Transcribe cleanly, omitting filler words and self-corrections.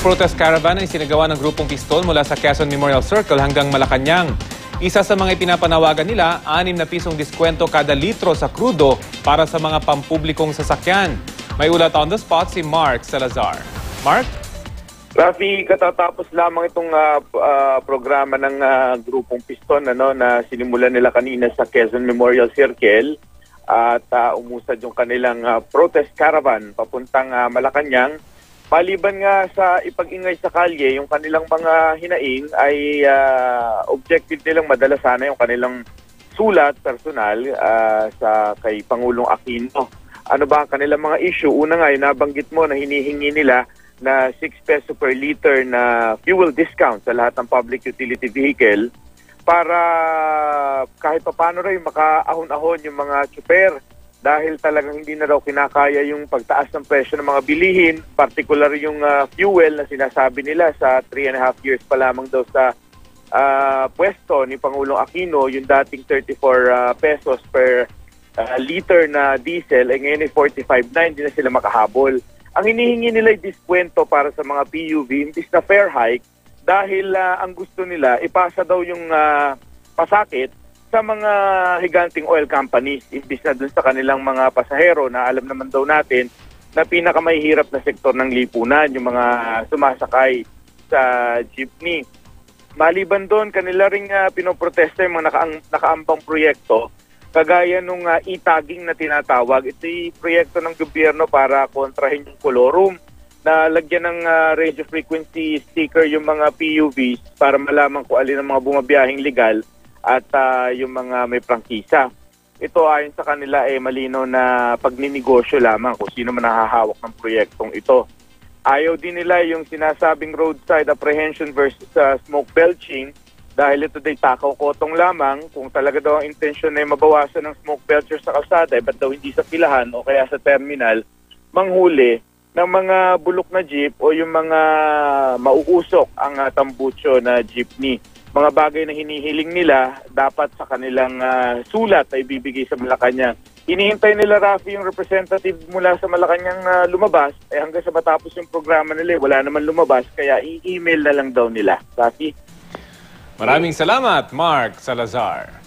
Protest caravan ay sinagawa ng grupong PISTON mula sa Quezon Memorial Circle hanggang Malacanang. Isa sa mga ipinapanawagan nila, 6 na pisong diskwento kada litro sa krudo para sa mga pampublikong sasakyan. May ulat on the spot si Mark Salazar. Mark? Rafi, katatapos lamang itong programa ng grupong PISTON na sinimulan nila kanina sa Quezon Memorial Circle at umusad yung kanilang protest caravan papuntang Malacanang. Maliban nga sa ipag-ingay sa kalye, yung kanilang mga hinaing ay objective nilang madala sana yung kanilang sulat personal sa kay Pangulong Aquino. Ano ba ang kanilang mga issue? Una nga, nabanggit mo na hinihingi nila na 6 peso per liter na fuel discount sa lahat ng public utility vehicle para kahit papano rin makaahon-ahon yung mga tsuper dahil talagang hindi na raw kinakaya yung pagtaas ng presyo ng mga bilihin, particular yung fuel na sinasabi nila sa 3.5 years pa lamang daw sa pwesto ni Pangulong Aquino, yung dating 34 pesos per liter na diesel ay ngayon ay 45.9, hindi na sila makahabol. Ang hinihingi nila ay diskwento para sa mga PUV, imbis na fare hike, dahil ang gusto nila, ipasa daw yung pasakit sa mga higanting oil companies, imbis na dun sa kanilang mga pasahero na alam naman daw natin na pinakamahihirap na sektor ng lipunan, yung mga sumasakay sa jeepney. Maliban doon, kanila rin pinoprotesta yung mga nakaambang proyekto, kagaya nung e-tagging na tinatawag. Ito yung proyekto ng gobyerno para kontrahin yung kolorum, na lagyan ng radio frequency sticker yung mga PUVs para malaman kung alin ang mga bumabiyahing legal at yung mga may prangkisa. Ito ayon sa kanila ay malinaw na pagninegosyo lamang kung sino man nahahawak ng proyektong ito. Ayaw din nila yung sinasabing roadside apprehension versus smoke belching, dahil ito ay takaw-kotong lamang. Kung talaga daw ang intensyon ay mabawasan ng smoke belcher sa kalsada, ba't daw hindi sa pilahan o kaya sa terminal manghuli ng mga bulok na jeep o yung mga mauusok ang tambucho na jeepney. Mga bagay na hinihiling nila dapat sa kanilang sulat ay bibigay sa Malacanang. Hinihintay nila, Rafi, yung representative mula sa Malacanang lumabas. Eh, hanggang sa matapos yung programa nila, wala naman lumabas. Kaya i-email na lang daw nila. Rafi? Maraming salamat, Mark Salazar.